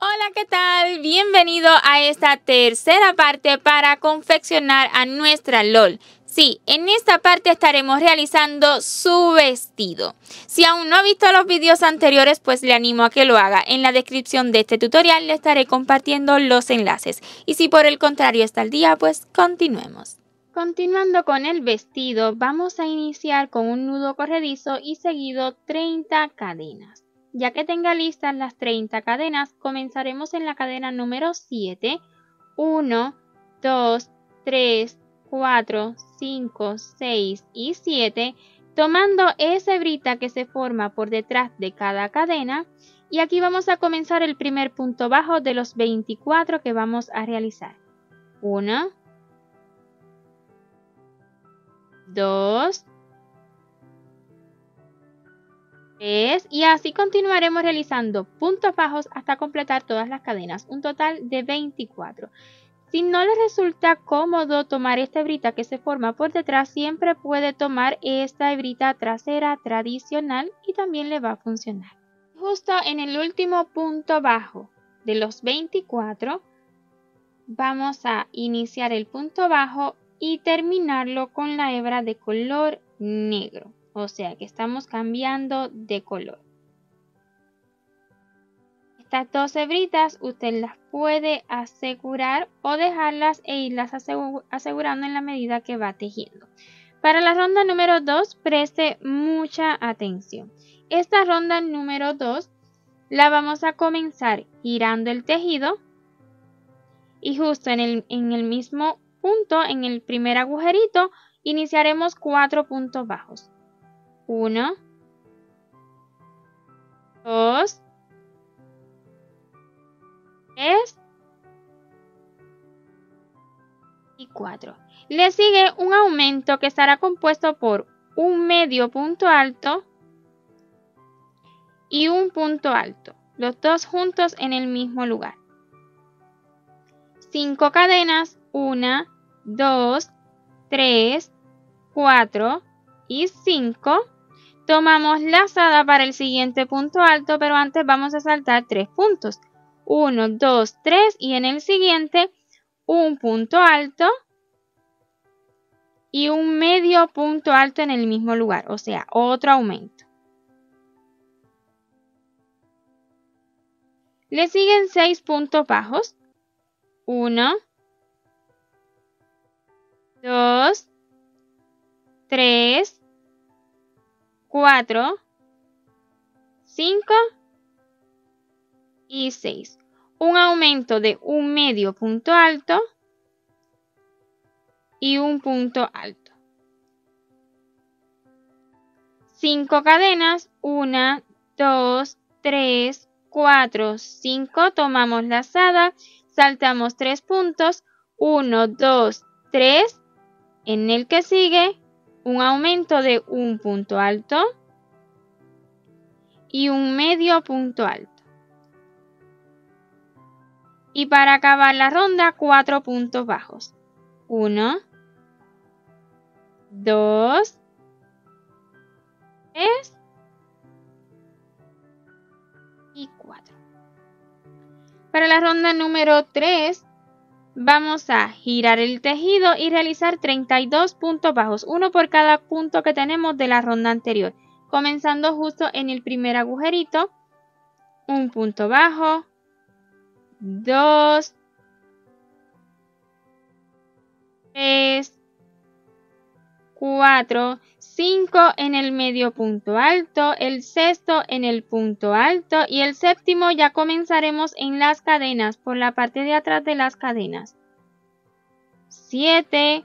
Hola, ¿qué tal? Bienvenido a esta tercera parte para confeccionar a nuestra LOL. Sí, en esta parte estaremos realizando su vestido. Si aún no ha visto los vídeos anteriores, pues le animo a que lo haga. En la descripción de este tutorial le estaré compartiendo los enlaces. Y si por el contrario está al día, pues continuemos. Continuando con el vestido, vamos a iniciar con un nudo corredizo y seguido 30 cadenas. Ya que tenga listas las 30 cadenas, comenzaremos en la cadena número 7, 1, 2, 3, 4, 5, 6 y 7, tomando esa hebrita que se forma por detrás de cada cadena, y aquí vamos a comenzar el primer punto bajo de los 24 que vamos a realizar. 1, 2, 3, y así continuaremos realizando puntos bajos hasta completar todas las cadenas, un total de 24. Si no les resulta cómodo tomar esta hebrita que se forma por detrás, siempre puede tomar esta hebrita trasera tradicional y también le va a funcionar. Justo en el último punto bajo de los 24, vamos a iniciar el punto bajo y terminarlo con la hebra de color negro. O sea que estamos cambiando de color. Estas dos hebritas usted las puede asegurar o dejarlas e irlas asegurando en la medida que va tejiendo. Para la ronda número 2, preste mucha atención. Esta ronda número 2 la vamos a comenzar girando el tejido. Y justo en el mismo punto, en el primer agujerito, iniciaremos 4 puntos bajos. 1, 2, 3 y 4. Le sigue un aumento que estará compuesto por un medio punto alto y un punto alto, los dos juntos en el mismo lugar. 5 cadenas, 1, 2, 3, 4 y 5. Tomamos lazada para el siguiente punto alto, pero antes vamos a saltar 3 puntos. 1, 2, 3 y en el siguiente un punto alto y un medio punto alto en el mismo lugar, o sea, otro aumento. Le siguen 6 puntos bajos. 1, 2, 3, 4, 5 y 6. Un aumento de un medio punto alto y un punto alto. 5 cadenas, 1, 2, 3, 4, 5. Tomamos lazada, saltamos 3 puntos, 1, 2, 3. En el que sigue, un aumento de un punto alto y un medio punto alto. Y para acabar la ronda, 4 puntos bajos. 1, 2, 3 y 4. Para la ronda número 3, vamos a girar el tejido y realizar 32 puntos bajos, uno por cada punto que tenemos de la ronda anterior. Comenzando justo en el primer agujerito, un punto bajo, 2, 3, 4, 5 en el medio punto alto, el sexto en el punto alto y el séptimo ya comenzaremos en las cadenas, por la parte de atrás de las cadenas. 7,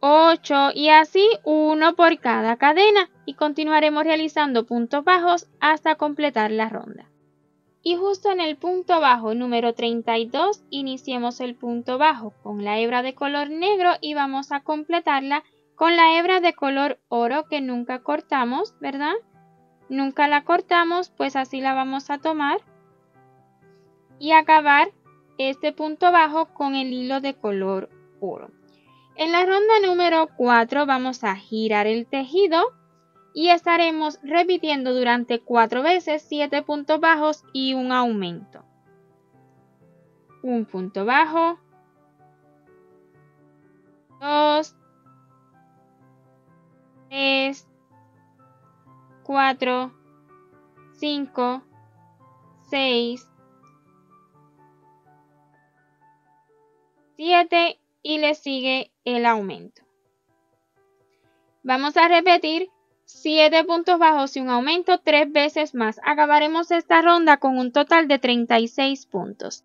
8 y así uno por cada cadena y continuaremos realizando puntos bajos hasta completar la ronda. Y justo en el punto bajo número 32 iniciemos el punto bajo con la hebra de color negro y vamos a completarla con la hebra de color oro que nunca cortamos, ¿verdad? Nunca la cortamos, pues así la vamos a tomar. Y acabar este punto bajo con el hilo de color oro. En la ronda número 4 vamos a girar el tejido y estaremos repitiendo durante 4 veces 7 puntos bajos y un aumento. Un punto bajo, 2, 3, 4, 5, 6, 7 y le sigue el aumento. Vamos a repetir 7 puntos bajos y un aumento 3 veces más. Acabaremos esta ronda con un total de 36 puntos.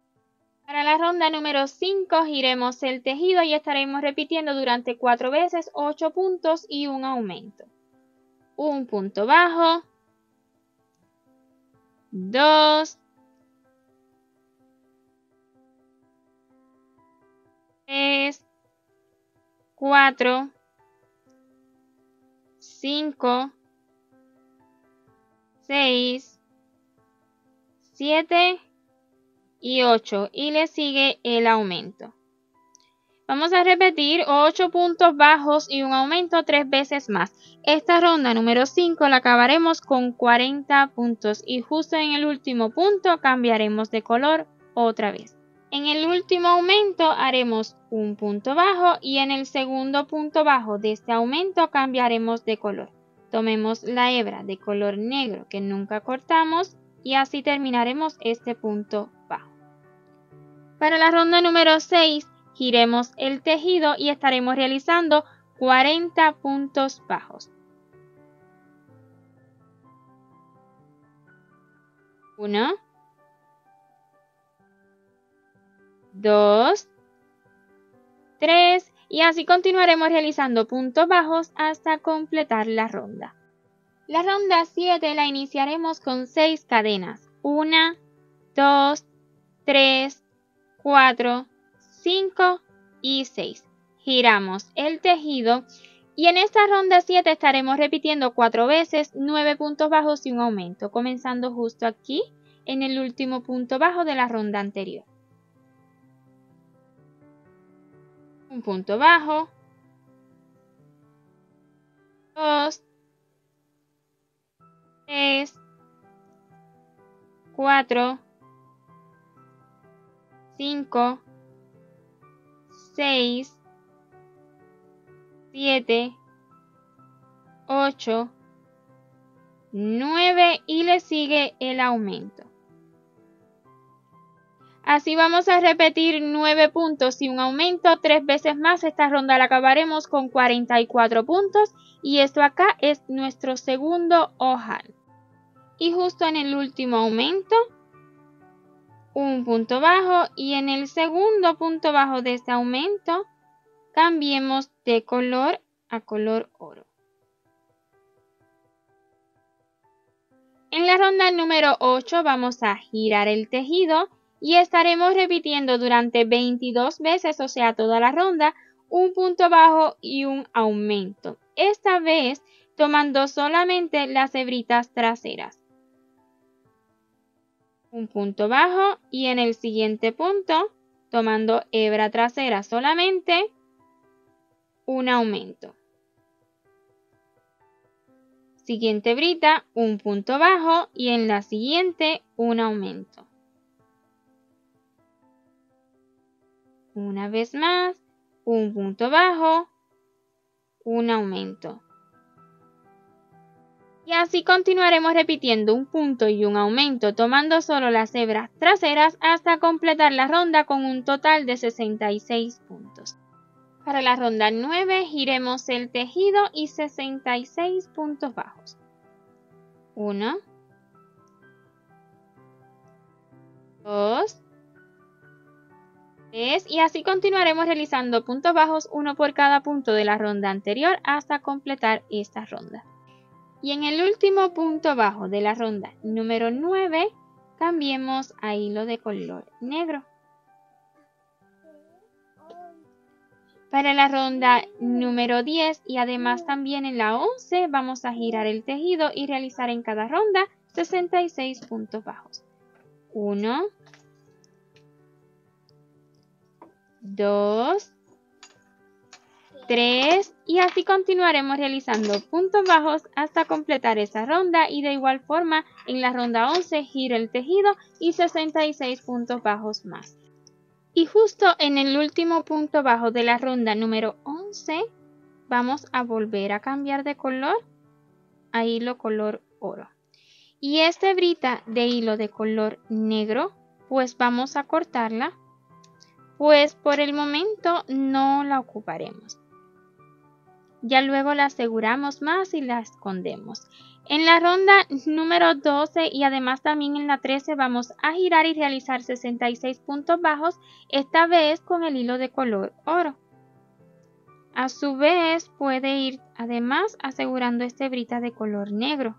Para la ronda número 5 giremos el tejido y estaremos repitiendo durante 4 veces 8 puntos y un aumento. Un punto bajo, 2, 3, 4, 5, 6, 7 y 8 y le sigue el aumento. Vamos a repetir 8 puntos bajos y un aumento 3 veces más. Esta ronda número 5 la acabaremos con 40 puntos y justo en el último punto cambiaremos de color otra vez. En el último aumento haremos un punto bajo y en el segundo punto bajo de este aumento cambiaremos de color. Tomemos la hebra de color negro que nunca cortamos y así terminaremos este punto bajo. Para la ronda número 6 giremos el tejido y estaremos realizando 40 puntos bajos. 1, 2, 3 y así continuaremos realizando puntos bajos hasta completar la ronda. La ronda 7 la iniciaremos con 6 cadenas. 1, 2, 3, 4, 5 y 6. Giramos el tejido y en esta ronda 7 estaremos repitiendo 4 veces 9 puntos bajos y un aumento, comenzando justo aquí en el último punto bajo de la ronda anterior. Un punto bajo, 2, 3, 4, 5, 6, 7, 8, 9 y le sigue el aumento. Así vamos a repetir 9 puntos y un aumento 3 veces más. Esta ronda la acabaremos con 44 puntos y esto acá es nuestro segundo ojal. Y justo en el último aumento, un punto bajo y en el segundo punto bajo de este aumento, cambiemos de color a color oro. En la ronda número 8 vamos a girar el tejido. Y estaremos repitiendo durante 22 veces, o sea toda la ronda, un punto bajo y un aumento. Esta vez tomando solamente las hebritas traseras. Un punto bajo y en el siguiente punto, tomando hebra trasera solamente, un aumento. Siguiente hebrita, un punto bajo y en la siguiente, un aumento. Una vez más, un punto bajo, un aumento. Y así continuaremos repitiendo un punto y un aumento, tomando solo las hebras traseras hasta completar la ronda con un total de 66 puntos. Para la ronda 9 giremos el tejido y 66 puntos bajos. 1, 2, y así continuaremos realizando puntos bajos, uno por cada punto de la ronda anterior hasta completar esta ronda. Y en el último punto bajo de la ronda número 9, cambiemos a hilo de color negro. Para la ronda número 10 y además también en la 11 vamos a girar el tejido y realizar en cada ronda 66 puntos bajos. 1, 2, 3 y así continuaremos realizando puntos bajos hasta completar esa ronda, y de igual forma en la ronda 11 giro el tejido y 66 puntos bajos más. Y justo en el último punto bajo de la ronda número 11 vamos a volver a cambiar de color a hilo color oro, y esta brita de hilo de color negro pues vamos a cortarla, pues por el momento no la ocuparemos. Ya luego la aseguramos más y la escondemos. En la ronda número 12 y además también en la 13 vamos a girar y realizar 66 puntos bajos, esta vez con el hilo de color oro. A su vez puede ir además asegurando esta hebrita de color negro.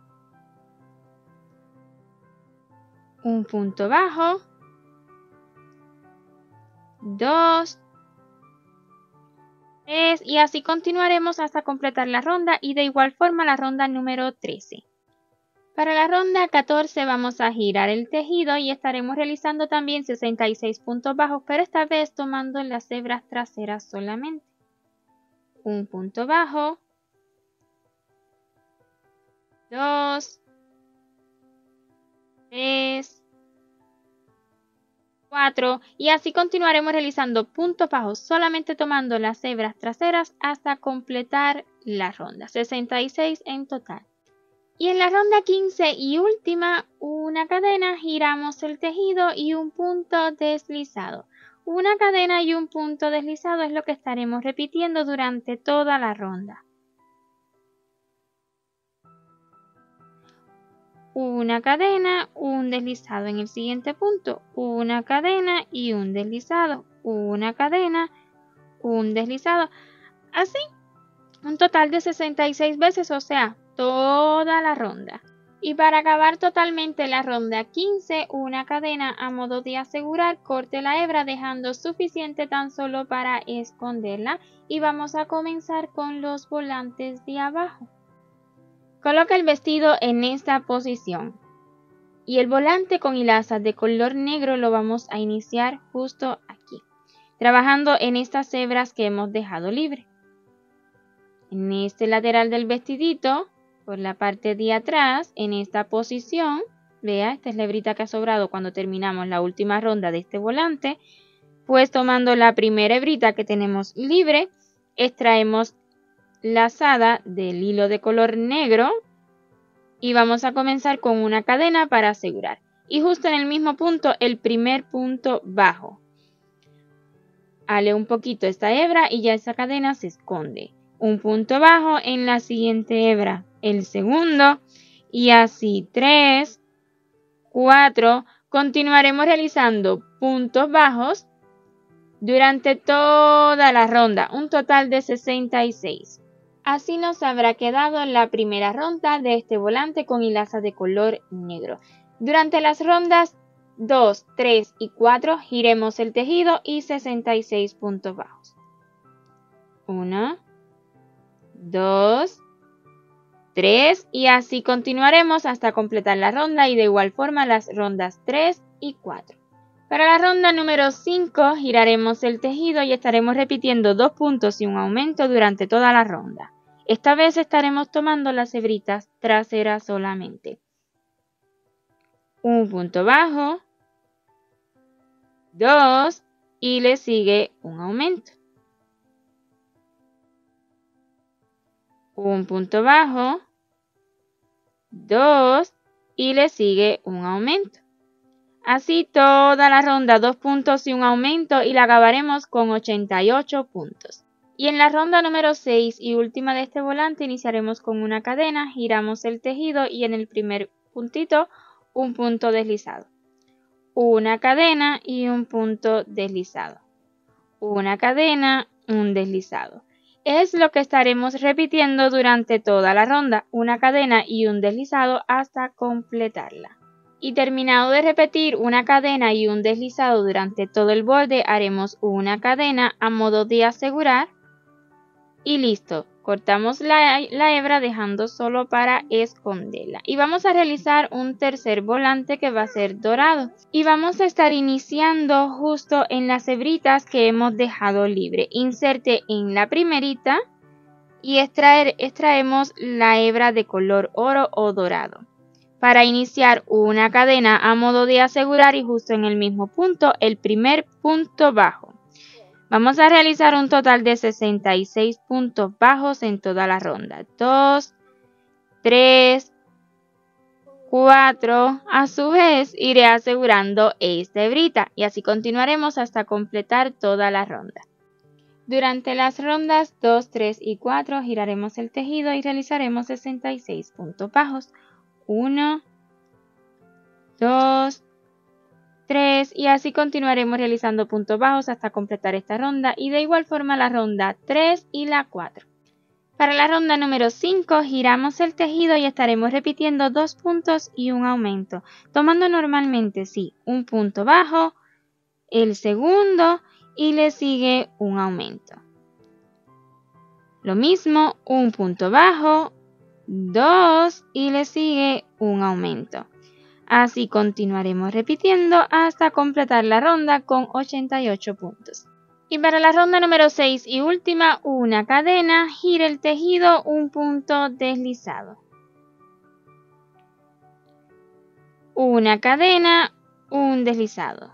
Un punto bajo, 2, 3 y así continuaremos hasta completar la ronda, y de igual forma la ronda número 13. Para la ronda 14 vamos a girar el tejido y estaremos realizando también 66 puntos bajos, pero esta vez tomando las hebras traseras solamente. Un punto bajo, 2, 3, 4, y así continuaremos realizando puntos bajos solamente tomando las hebras traseras hasta completar la ronda, 66 en total. Y en la ronda 15 y última, una cadena, giramos el tejido y un punto deslizado. Una cadena y un punto deslizado es lo que estaremos repitiendo durante toda la ronda. Una cadena, un deslizado en el siguiente punto, una cadena y un deslizado, una cadena, un deslizado, así un total de 66 veces, o sea, toda la ronda. Y para acabar totalmente la ronda 15, una cadena a modo de asegurar, corte la hebra dejando suficiente tan solo para esconderla, y vamos a comenzar con los volantes de abajo. Coloca el vestido en esta posición y el volante con hilazas de color negro lo vamos a iniciar justo aquí, trabajando en estas hebras que hemos dejado libre. En este lateral del vestidito, por la parte de atrás, en esta posición, vea, esta es la hebrita que ha sobrado cuando terminamos la última ronda de este volante, pues tomando la primera hebrita que tenemos libre, extraemos lazada del hilo de color negro y vamos a comenzar con una cadena para asegurar, y justo en el mismo punto el primer punto bajo, ale un poquito esta hebra y ya esa cadena se esconde, un punto bajo en la siguiente hebra, el segundo, y así 3, 4, continuaremos realizando puntos bajos durante toda la ronda, un total de 66. Así nos habrá quedado la primera ronda de este volante con hilaza de color negro. Durante las rondas 2, 3 y 4 giremos el tejido y 66 puntos bajos. 1, 2, 3 y así continuaremos hasta completar la ronda, y de igual forma las rondas 3 y 4. Para la ronda número 5 giraremos el tejido y estaremos repitiendo 2 puntos y un aumento durante toda la ronda. Esta vez estaremos tomando las hebritas traseras solamente. Un punto bajo, 2 y le sigue un aumento. Un punto bajo, 2 y le sigue un aumento. Así toda la ronda, 2 puntos y un aumento, y la acabaremos con 88 puntos. Y en la ronda número 6 y última de este volante iniciaremos con una cadena, giramos el tejido y en el primer puntito un punto deslizado. Una cadena y un punto deslizado. Una cadena, un deslizado. Es lo que estaremos repitiendo durante toda la ronda, una cadena y un deslizado hasta completarla. Y terminado de repetir una cadena y un deslizado durante todo el borde, haremos una cadena a modo de asegurar y listo. Cortamos la hebra dejando solo para esconderla. Y vamos a realizar un tercer volante que va a ser dorado. Y vamos a estar iniciando justo en las hebritas que hemos dejado libre. Inserte en la primerita y extraemos la hebra de color oro o dorado. Para iniciar una cadena a modo de asegurar y justo en el mismo punto, el primer punto bajo. Vamos a realizar un total de 66 puntos bajos en toda la ronda. 2, 3, 4. A su vez iré asegurando esta hebrita y así continuaremos hasta completar toda la ronda. Durante las rondas 2, 3 y 4 giraremos el tejido y realizaremos 66 puntos bajos. 1, 2, 3 y así continuaremos realizando puntos bajos hasta completar esta ronda y de igual forma la ronda 3 y la 4. Para la ronda número 5 giramos el tejido y estaremos repitiendo 2 puntos y un aumento, tomando normalmente sí, un punto bajo, el segundo y le sigue un aumento. Lo mismo, un punto bajo, 2 y le sigue un aumento. Así continuaremos repitiendo hasta completar la ronda con 88 puntos. Y para la ronda número 6 y última, una cadena, gira el tejido, un punto deslizado. Una cadena, un deslizado.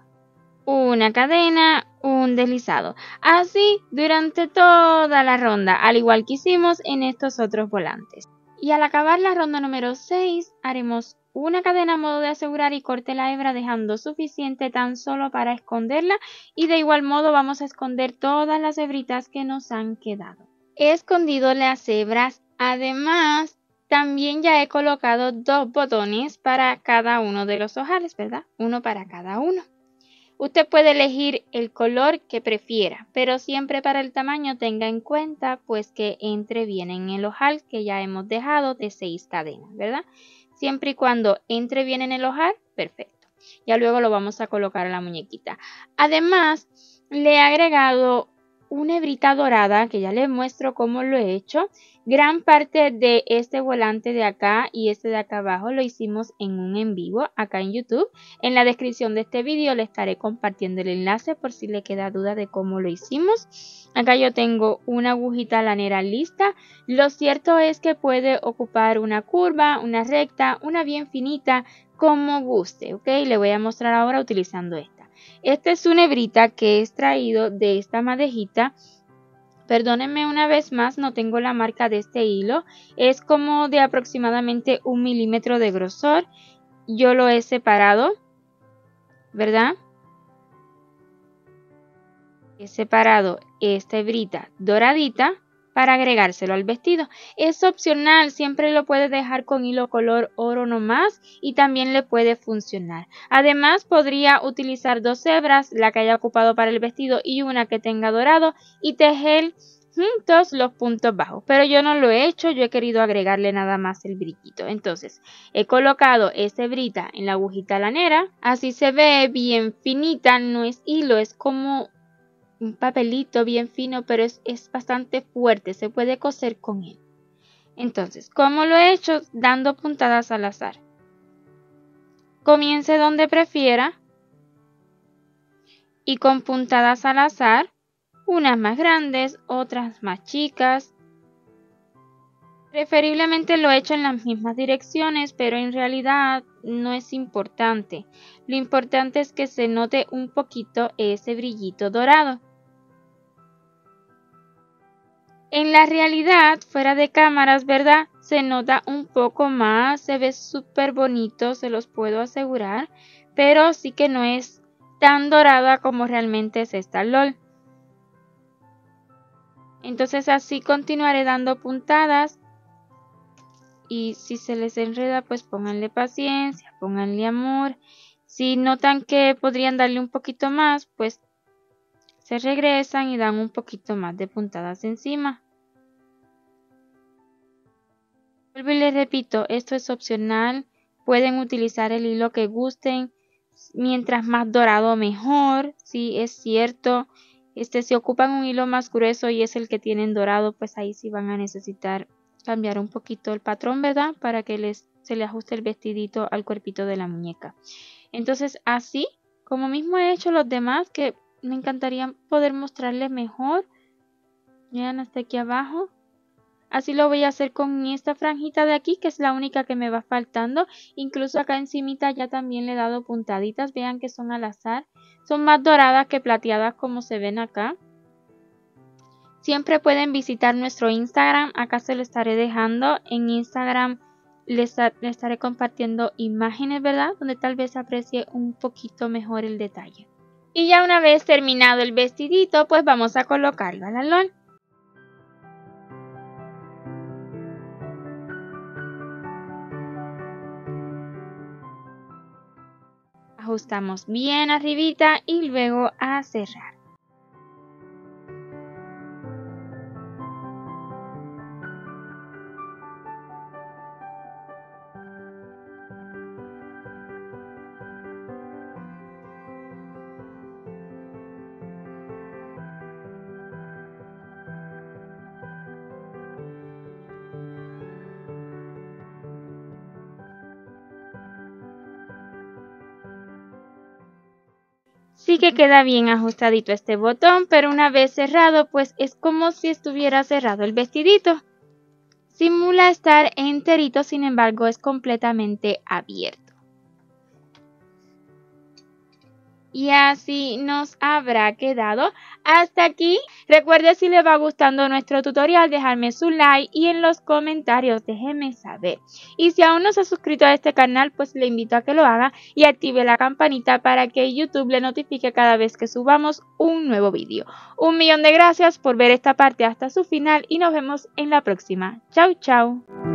Una cadena, un deslizado. Así durante toda la ronda, al igual que hicimos en estos otros volantes. Y al acabar la ronda número 6, haremos una cadena a modo de asegurar y corte la hebra dejando suficiente tan solo para esconderla y de igual modo vamos a esconder todas las hebritas que nos han quedado. He escondido las hebras, además también ya he colocado 2 botones para cada uno de los ojales, ¿verdad? Uno para cada uno. Usted puede elegir el color que prefiera, pero siempre para el tamaño tenga en cuenta pues que entre bien en el ojal que ya hemos dejado de 6 cadenas, ¿verdad? Siempre y cuando entre bien en el ojal, perfecto. Ya luego lo vamos a colocar a la muñequita. Además, le he agregado una hebrita dorada, que ya les muestro cómo lo he hecho. Gran parte de este volante de acá y este de acá abajo lo hicimos en un en vivo acá en YouTube. En la descripción de este vídeo le estaré compartiendo el enlace por si le queda duda de cómo lo hicimos. Acá yo tengo una agujita lanera lista. Lo cierto es que puede ocupar una curva, una recta, una bien finita, como guste, ¿ok? Le voy a mostrar ahora utilizando esta. Esta es una hebrita que he extraído de esta madejita. Perdónenme una vez más, no tengo la marca de este hilo. Es como de aproximadamente 1 milímetro de grosor. Yo lo he separado, ¿verdad? He separado esta hebrita doradita para agregárselo al vestido. Es opcional, siempre lo puede dejar con hilo color oro nomás y también le puede funcionar. Además podría utilizar 2 hebras, la que haya ocupado para el vestido y una que tenga dorado y tejer juntos los puntos bajos. Pero yo no lo he hecho, yo he querido agregarle nada más el brillito. Entonces he colocado esta hebrita en la agujita lanera, así se ve bien finita, no es hilo, es como un papelito bien fino, pero es bastante fuerte, se puede coser con él. Entonces, ¿cómo lo he hecho? Dando puntadas al azar. Comience donde prefiera y con puntadas al azar, unas más grandes, otras más chicas. Preferiblemente lo he hecho en las mismas direcciones, pero en realidad no es importante. Lo importante es que se note un poquito ese brillito dorado. En la realidad, fuera de cámaras, ¿verdad? Se nota un poco más, se ve súper bonito, se los puedo asegurar, pero sí que no es tan dorada como realmente es esta LOL. Entonces así continuaré dando puntadas y si se les enreda pues pónganle paciencia, pónganle amor. Si notan que podrían darle un poquito más, pues se regresan y dan un poquito más de puntadas encima. Vuelvo y les repito, esto es opcional, pueden utilizar el hilo que gusten, mientras más dorado mejor, sí, es cierto. Si ocupan un hilo más grueso y es el que tienen dorado, pues ahí sí van a necesitar cambiar un poquito el patrón, ¿verdad? Para que se le ajuste el vestidito al cuerpito de la muñeca. Entonces así, como mismo he hecho los demás, que me encantaría poder mostrarles mejor. Vean hasta aquí abajo. Así lo voy a hacer con esta franjita de aquí, que es la única que me va faltando. Incluso acá encimita ya también le he dado puntaditas. Vean que son al azar. Son más doradas que plateadas como se ven acá. Siempre pueden visitar nuestro Instagram. Acá se lo estaré dejando. En Instagram les estaré compartiendo imágenes, ¿verdad? Donde tal vez aprecie un poquito mejor el detalle. Y ya una vez terminado el vestidito, pues vamos a colocarlo a la LOL. Ajustamos bien arribita y luego a cerrar. Sí que queda bien ajustadito este botón, pero una vez cerrado, pues es como si estuviera cerrado el vestidito. Simula estar enterito, sin embargo es completamente abierto. Y así nos habrá quedado. Hasta aquí. Recuerde, si les va gustando nuestro tutorial, dejarme su like y en los comentarios déjenme saber. Y si aún no se ha suscrito a este canal, pues le invito a que lo haga y active la campanita para que YouTube le notifique cada vez que subamos un nuevo vídeo. 1 millón de gracias por ver esta parte hasta su final y nos vemos en la próxima. Chau, chau.